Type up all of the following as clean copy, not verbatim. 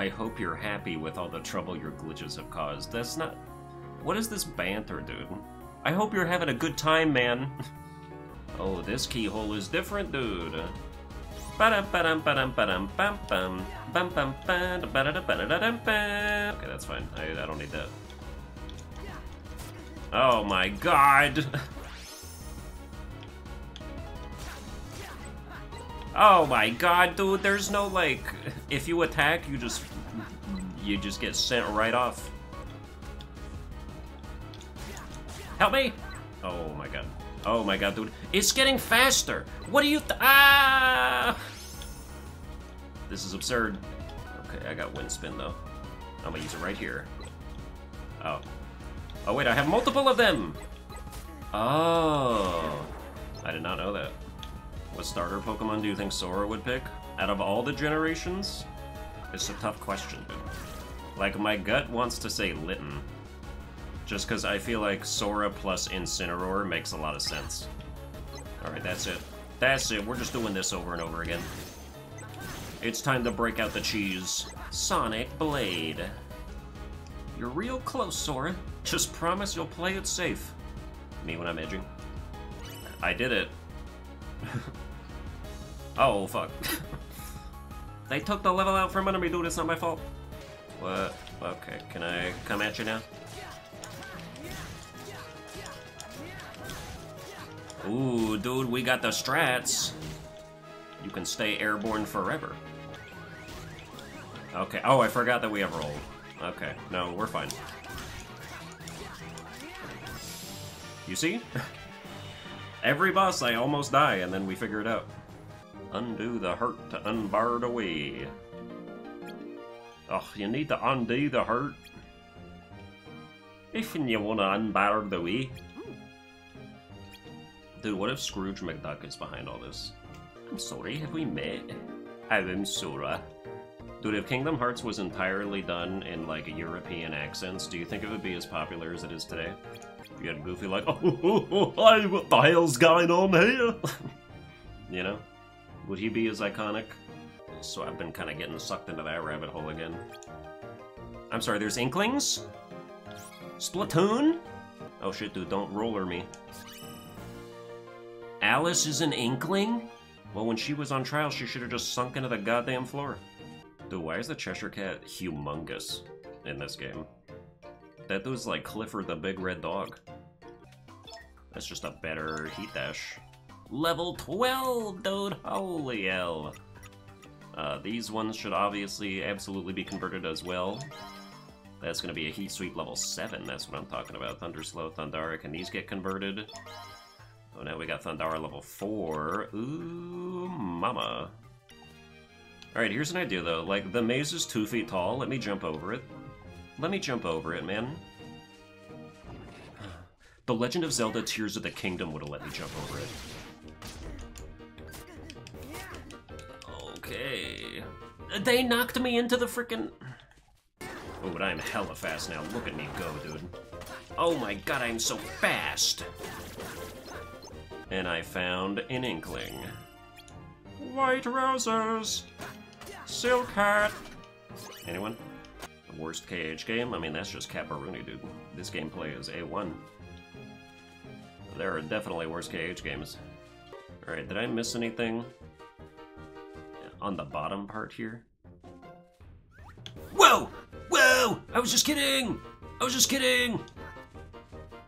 I hope you're happy with all the trouble your glitches have caused. That's not... What is this banter, dude? I hope you're having a good time, man. Oh, this keyhole is different, dude. Okay, that's fine. I don't need that. Oh my god! Oh my god, dude, there's no, like... If you attack, you just get sent right off. Help me! Oh my god. Oh my god, dude. It's getting faster! What do you ah! This is absurd. Okay, I got Windspin, though. I'm gonna use it right here. Oh. Oh wait, I have multiple of them! Oh. I did not know that. What starter Pokemon do you think Sora would pick? Out of all the generations? It's a tough question, dude. Like, my gut wants to say Litten. Just because I feel like Sora plus Incineroar makes a lot of sense. Alright, that's it. That's it, we're just doing this over and over again. It's time to break out the cheese. Sonic Blade. You're real close, Sora. Just promise you'll play it safe. Me when I'm edging. I did it. Oh, fuck. They took the level out from under me, dude. It's not my fault. What? Okay, can I come at you now? Ooh, dude, we got the strats. You can stay airborne forever. Okay. Oh, I forgot that we have rolled. Okay. No, we're fine. You see? Every boss, I almost die, and then we figure it out. Undo the hurt to unbar the way. Ugh, you need to undo the hurt. If you wanna unbar the way. Dude, what if Scrooge McDuck is behind all this? I'm sorry, have we met? I am Sora. Dude, if Kingdom Hearts was entirely done in, like, European accents, do you think it would be as popular as it is today? You had Goofy like, oh, what the hell's going on here? You know? Would he be as iconic? So I've been kind of getting sucked into that rabbit hole again. I'm sorry, there's Inklings? Splatoon? Oh shit, dude, don't roller me. Alice is an Inkling? Well, when she was on trial, she should have just sunk into the goddamn floor. Dude, why is the Cheshire Cat humongous in this game? That dude's like Clifford the Big Red Dog. That's just a better Heat Dash. Level 12, dude! Holy hell! These ones should obviously absolutely be converted as well. That's gonna be a Heat Sweep level 7, that's what I'm talking about. Thunderslow, Thundara, can these get converted? Oh, now we got Thundara level 4. Ooh, mama. Alright, here's an idea though. Like, the maze is 2 feet tall, let me jump over it. Let me jump over it, man. The Legend of Zelda Tears of the Kingdom would have let me jump over it. Okay. They knocked me into the frickin'... Oh, but I'm hella fast now. Look at me go, dude. Oh my god, I'm so fast! And I found an Inkling. White roses! Silk hat! Anyone? Worst KH game? I mean, that's just Caparuni, dude. This gameplay is A1. There are definitely worse KH games. Alright, did I miss anything on the bottom part here? Whoa! Whoa! I was just kidding! I was just kidding!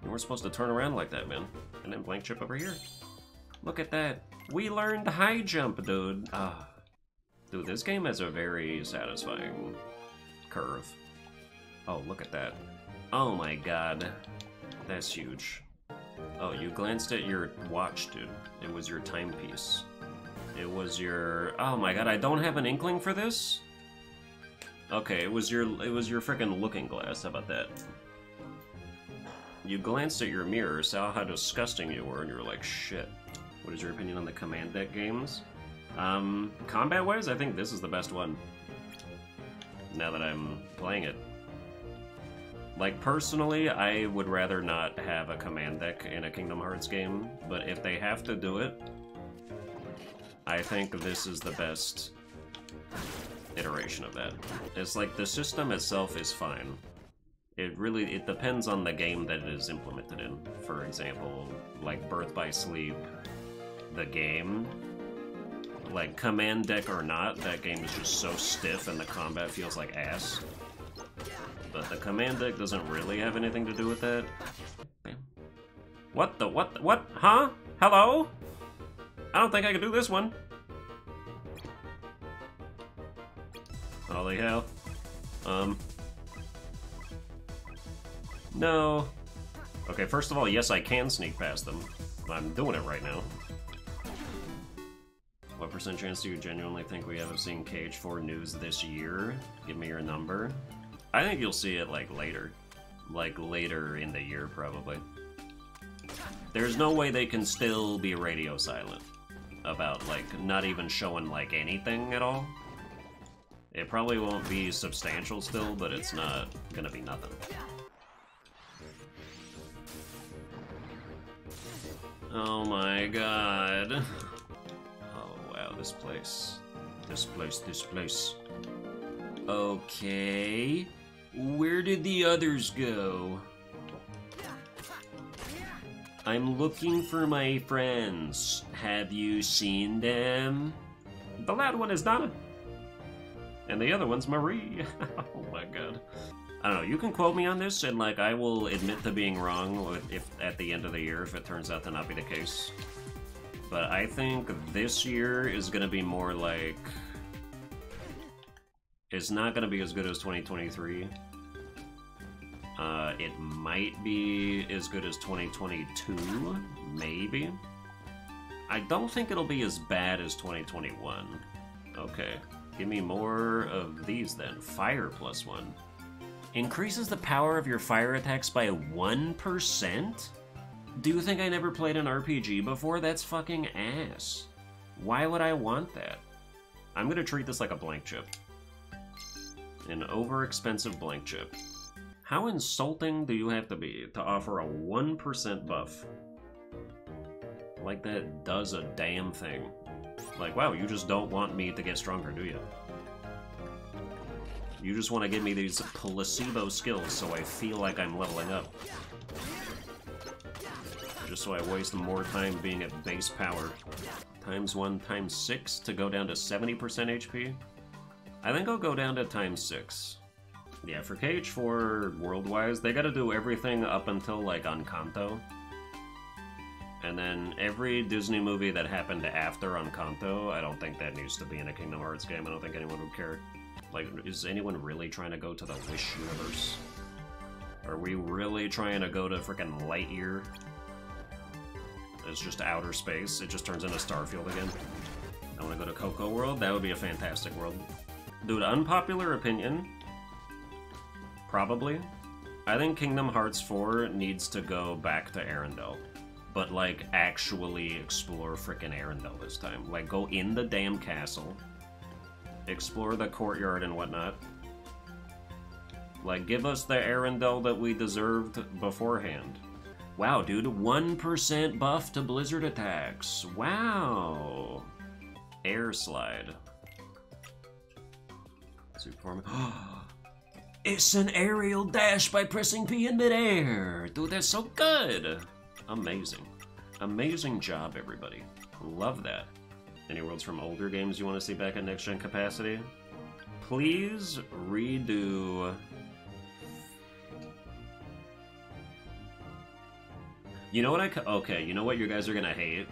You weren't supposed to turn around like that, man. And then blank chip over here. Look at that. We learned high jump, dude. Ah. Dude, this game has a very satisfying... curve. Oh, look at that. Oh my god. That's huge. Oh, you glanced at your watch, dude. It was your timepiece. It was your... Oh my god, I don't have an Inkling for this? Okay, it was your frickin' looking glass. How about that? You glanced at your mirror, saw how disgusting you were, and you were like, shit. What is your opinion on the Command Deck games? Combat-wise, I think this is the best one. Now that I'm playing it. Like, personally, I would rather not have a command deck in a Kingdom Hearts game, but if they have to do it, I think this is the best iteration of that. It's like the system itself is fine. It depends on the game that it is implemented in. For example, like Birth by Sleep, the game, like command deck or not, that game is just so stiff and the combat feels like ass. But the command deck doesn't really have anything to do with that. What the, what, huh? Hello? I don't think I can do this one. Holy hell. No. Okay, first of all, yes, I can sneak past them. I'm doing it right now. What percent chance do you genuinely think we haven't seen Cage 4 news this year? Give me your number. I think you'll see it, like, later. Like, later in the year, probably. There's no way they can still be radio silent about, like, not even showing, like, anything at all. It probably won't be substantial still, but it's not gonna be nothing. Oh my god. Oh wow, this place. This place, this place. Okay. Where did the others go? I'm looking for my friends. Have you seen them? The loud one is Donna. And the other one's Marie. Oh my god. I don't know, you can quote me on this, and like I will admit to being wrong if at the end of the year if it turns out to not be the case. But I think this year is gonna be more like... It's not gonna be as good as 2023. It might be as good as 2022, maybe. I don't think it'll be as bad as 2021. Okay, give me more of these then. Fire plus one. Increases the power of your fire attacks by 1%? Do you think I never played an RPG before? That's fucking ass. Why would I want that? I'm gonna treat this like a blank chip. An overexpensive blank chip. How insulting do you have to be to offer a 1% buff? Like that does a damn thing. Like, wow, you just don't want me to get stronger, do you? You just want to give me these placebo skills so I feel like I'm leveling up. Just so I waste more time being at base power. Times 1, times 6 to go down to 70% HP. I think I'll go down to times 6. Yeah, for Cage 4 world-wise, they gotta do everything up until, like, Encanto. And then every Disney movie that happened after Encanto, I don't think that needs to be in a Kingdom Hearts game. I don't think anyone would care. Like, is anyone really trying to go to the Wish universe? Are we really trying to go to frickin' Lightyear? It's just outer space. It just turns into Starfield again. I want to go to Cocoa World. That would be a fantastic world. Dude, unpopular opinion? Probably. I think Kingdom Hearts 4 needs to go back to Arendelle. But, like, actually explore frickin' Arendelle this time. Like, go in the damn castle. Explore the courtyard and whatnot. Like, give us the Arendelle that we deserved beforehand. Wow, dude, 1% buff to blizzard attacks. Wow. Air slide. It's an aerial dash by pressing P in midair. Dude, that's so good. Amazing. Amazing job, everybody. Love that. Any worlds from older games you want to see back at next-gen capacity? Please redo... You know what okay, you know what you guys are gonna hate?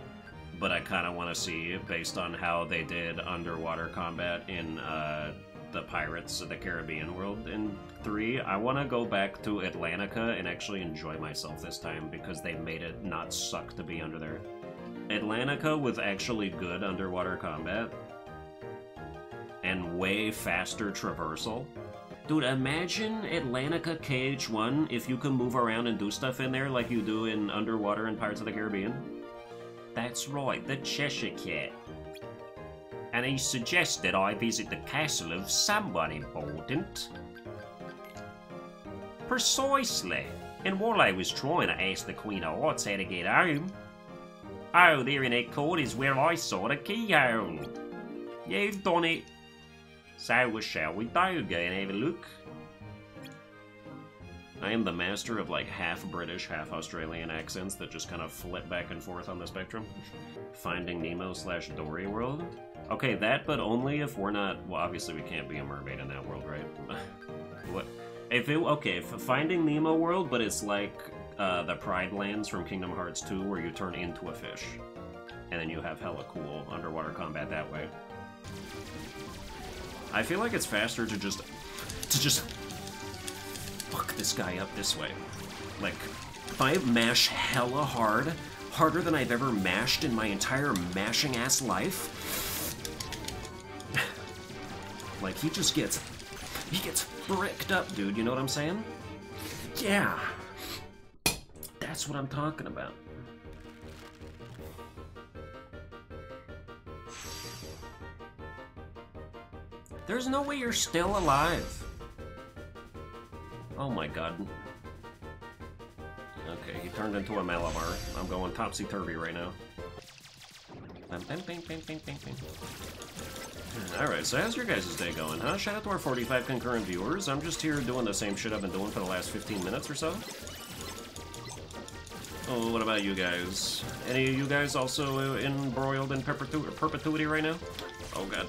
But I kinda wanna see, based on how they did underwater combat in, the Pirates of the Caribbean world in 3, I wanna go back to Atlantica and actually enjoy myself this time, because they made it not suck to be under there. Atlantica was actually good underwater combat and way faster traversal. Dude, imagine Atlantica KH1 if you can move around and do stuff in there like you do in Underwater and Pirates of the Caribbean. That's right, the Cheshire Cat. And he suggested I visit the castle of someone important. Precisely. And while I was trying to ask the Queen of Hearts how to get home, oh, there in that court is where I saw the keyhole. You've done it. So shall we do? Go and have a look. I am the master of like half British, half Australian accents that just kind of flip back and forth on the spectrum. Finding Nemo / Dory World? Okay, that, but only if we're not... Well, obviously we can't be a mermaid in that world, right? What? Okay, Finding Nemo World, but it's like the Pride Lands from Kingdom Hearts 2 where you turn into a fish. And then you have hella cool underwater combat that way. I feel like it's faster to just fuck this guy up this way. Like, if I mash hella hard, harder than I've ever mashed in my entire mashing-ass life, like, he gets bricked up, dude, you know what I'm saying? Yeah! That's what I'm talking about. There's no way you're still alive. Oh my god. Okay, he turned into a Malamar. I'm going topsy-turvy right now. Alright, so how's your guys' day going, huh? Shout out to our 45 concurrent viewers. I'm just here doing the same shit I've been doing for the last 15 minutes or so. Oh, what about you guys? Any of you guys also embroiled in perpetuity right now? Oh god.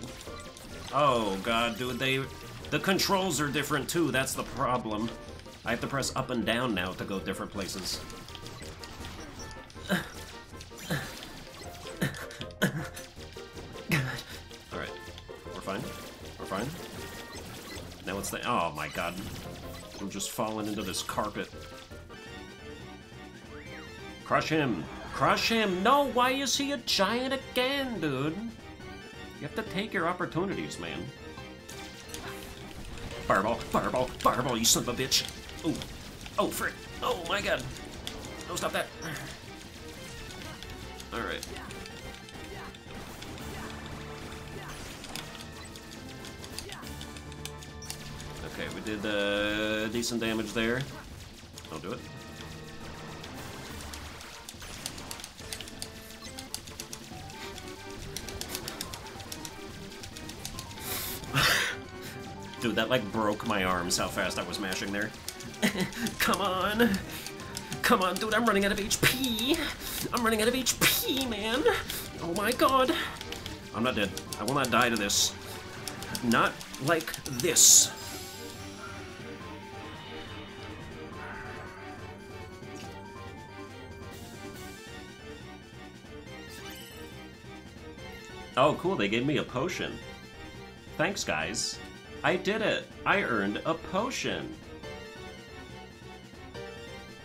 Oh god, dude, the controls are different too, that's the problem. I have to press up and down now to go different places. Alright, we're fine. Now it's the- oh my god. I'm just falling into this carpet. Crush him! No, why is he a giant again, dude? You have to take your opportunities, man. Fireball, you son of a bitch. Ooh. Oh, frick. Oh, my god. No, stop that. Alright. Okay, we did decent damage there. Don't do it. Dude, that like broke my arms how fast I was mashing there. Come on, dude, I'm running out of HP. Man. Oh my god. I'm not dead. I will not die to this. Not like this. Oh, cool, they gave me a potion. Thanks, guys. I did it! I earned a potion!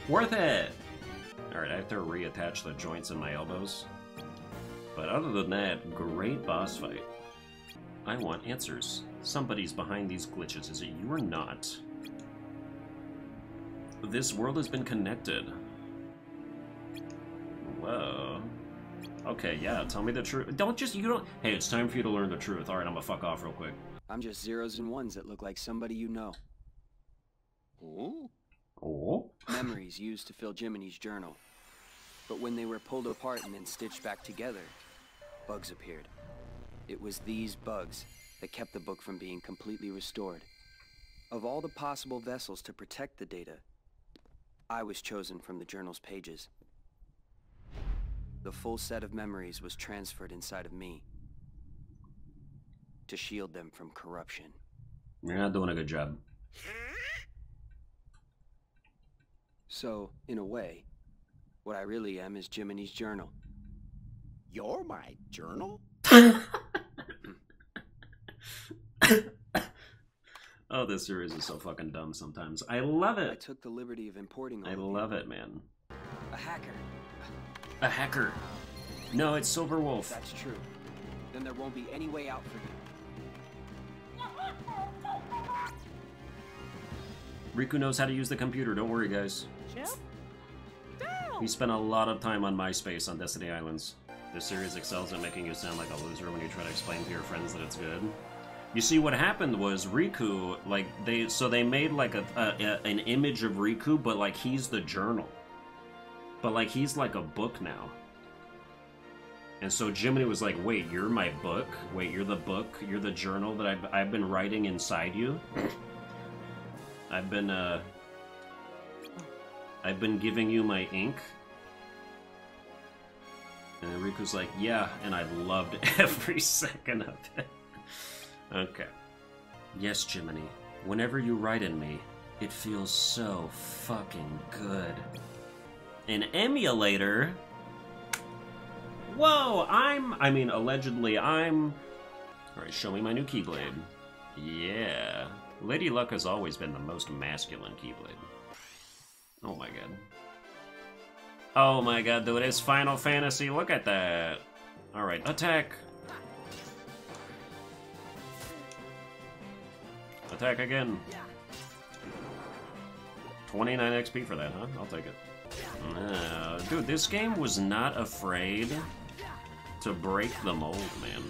Worth it! Alright, I have to reattach the joints in my elbows. But other than that, great boss fight. I want answers. Somebody's behind these glitches, is it you or not? This world has been connected. Whoa. Okay, yeah, tell me the truth. Hey, it's time for you to learn the truth. Alright, I'm gonna fuck off real quick. I'm just zeros and ones that look like somebody you know. Oh. Memories used to fill Jiminy's journal. But when they were pulled apart and then stitched back together, bugs appeared. It was these bugs that kept the book from being completely restored. Of all the possible vessels to protect the data, I was chosen from the journal's pages. The full set of memories was transferred inside of me. To shield them from corruption. You're not doing a good job. So, in a way, what I really am is Jiminy's journal. You're my journal? Oh, this series is so fucking dumb sometimes. I love it! I took the liberty of importing all of it. I love it, man. A hacker. No, it's Silver Wolf. That's true. Then there won't be any way out for you. Riku knows how to use the computer, don't worry guys. We spent a lot of time on MySpace on Destiny Islands. This series excels at making you sound like a loser when you try to explain to your friends that it's good. You see, what happened was Riku, like, they made like an image of Riku, but like he's the journal. But like he's like a book now. And so Jiminy was like, wait, you're my book? Wait, you're the book? You're the journal that I've been writing inside you? I've been giving you my ink? And Riku's like, yeah, and I loved every second of it. Okay. Yes, Jiminy. Whenever you write in me, it feels so fucking good. An emulator? Whoa, I mean, allegedly, Alright, show me my new Keyblade. Yeah. Lady Luck has always been the most masculine Keyblade. Oh my god. Oh my god, dude, it's Final Fantasy, look at that! Alright, attack! Attack again. 29 XP for that, huh? I'll take it. Dude, this game was not afraid to break the mold, man.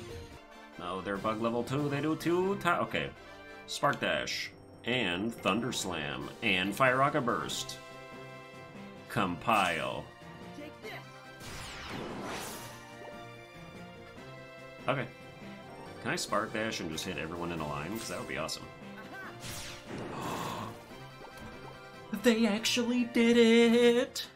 No, they're bug level 2, they do 2 top. Okay. Spark Dash, and Thunder Slam, and Fire Rocket Burst. Compile. Okay. Can I Spark Dash and just hit everyone in a line? Because that would be awesome. They actually did it!